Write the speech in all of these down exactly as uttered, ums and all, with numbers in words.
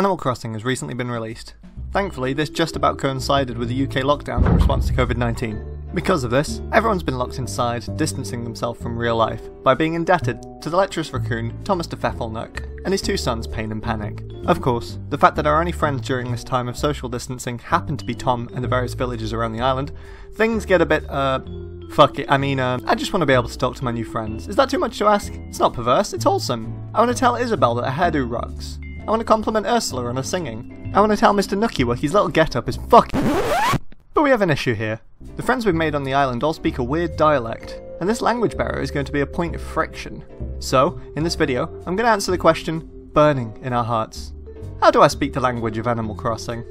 Animal Crossing has recently been released. Thankfully, this just about coincided with the U K lockdown in response to COVID nineteen. Because of this, everyone's been locked inside, distancing themselves from real life, by being indebted to the lecherous raccoon Thomas de Feffel Nook and his two sons Pain and Panic. Of course, the fact that our only friends during this time of social distancing happened to be Tom and the various villages around the island, things get a bit, uh, fuck it, I mean, uh, I just want to be able to talk to my new friends. Is that too much to ask? It's not perverse, it's wholesome. I want to tell Isabelle that her hairdo rocks. I want to compliment Ursula on her singing. I want to tell Mister Nookie what his little get-up is fucking. But we have an issue here. The friends we've made on the island all speak a weird dialect, and this language barrier is going to be a point of friction. So, in this video, I'm going to answer the question, burning in our hearts. How do I speak the language of Animal Crossing?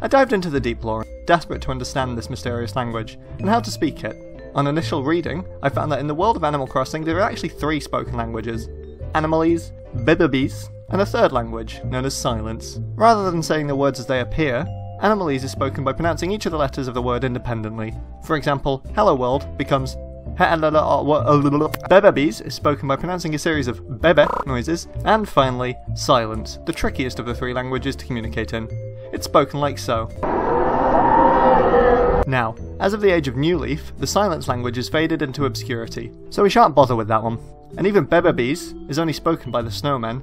I dived into the deep lore, desperate to understand this mysterious language, and how to speak it. On initial reading, I found that in the world of Animal Crossing there are actually three spoken languages. Animalese, Bebebese, and a third language, known as silence. Rather than saying the words as they appear, Animalese is spoken by pronouncing each of the letters of the word independently. For example, hello world becomes Bebebese is spoken by pronouncing a series of bebe noises, and finally, silence, the trickiest of the three languages to communicate in. It's spoken like so. Now, as of the age of New Leaf, the silence language has faded into obscurity, so we shan't bother with that one. And even Bebebese is only spoken by the snowmen,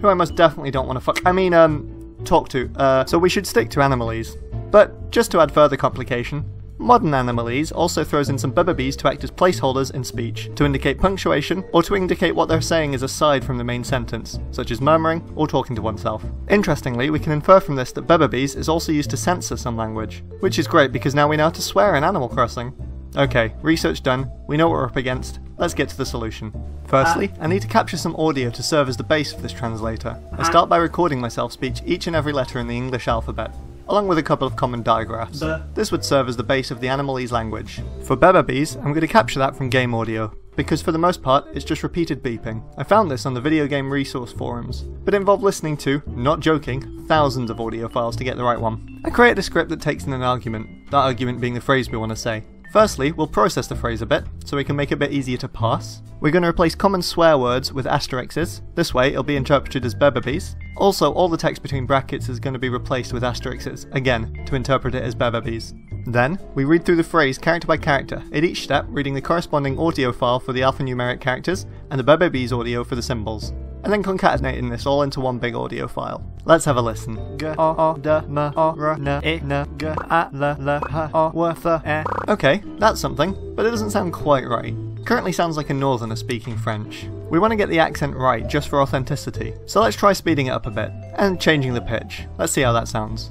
who I most definitely don't want to fuck- I mean, um, talk to, uh, so we should stick to Animalese. But, just to add further complication, modern Animalese also throws in some Bebebese to act as placeholders in speech, to indicate punctuation, or to indicate what they're saying is aside from the main sentence, such as murmuring or talking to oneself. Interestingly, we can infer from this that Bebebese is also used to censor some language, which is great because now we know how to swear in Animal Crossing. Okay, research done, we know what we're up against, let's get to the solution. Firstly, I need to capture some audio to serve as the base for this translator. I start by recording myself speech each and every letter in the English alphabet, along with a couple of common digraphs. This would serve as the base of the Animalese language. For Bebebese, I'm going to capture that from game audio, because for the most part, it's just repeated beeping. I found this on the video game resource forums, but involved listening to, not joking, thousands of audio files to get the right one. I create a script that takes in an argument, that argument being the phrase we want to say. Firstly, we'll process the phrase a bit, so we can make it a bit easier to parse. We're going to replace common swear words with asterisks, this way it'll be interpreted as Bebebese. Also, all the text between brackets is going to be replaced with asterisks, again, to interpret it as Bebebese. Then, we read through the phrase character by character, at each step reading the corresponding audio file for the alphanumeric characters, and the Bebebese audio for the symbols, and then concatenating this all into one big audio file. Let's have a listen. Okay, that's something, but it doesn't sound quite right. Currently sounds like a northerner speaking French. We want to get the accent right just for authenticity, so let's try speeding it up a bit, and changing the pitch. Let's see how that sounds.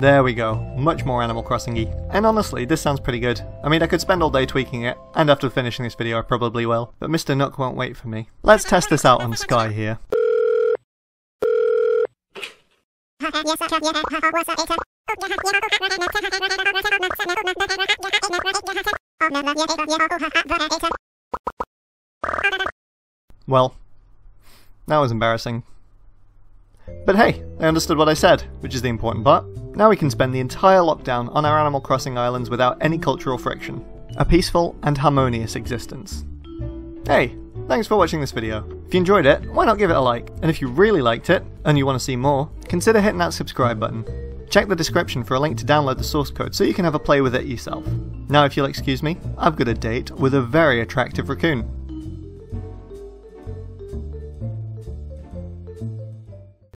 There we go, much more Animal Crossing-y. And honestly, this sounds pretty good. I mean, I could spend all day tweaking it, and after finishing this video I probably will, but Mister Nook won't wait for me. Let's test this out on Sky here. Well, that was embarrassing. But hey, they understood what I said, which is the important part. Now we can spend the entire lockdown on our Animal Crossing islands without any cultural friction. A peaceful and harmonious existence. Hey, thanks for watching this video. If you enjoyed it, why not give it a like? And if you really liked it, and you want to see more, consider hitting that subscribe button. Check the description for a link to download the source code so you can have a play with it yourself. Now if you'll excuse me, I've got a date with a very attractive raccoon.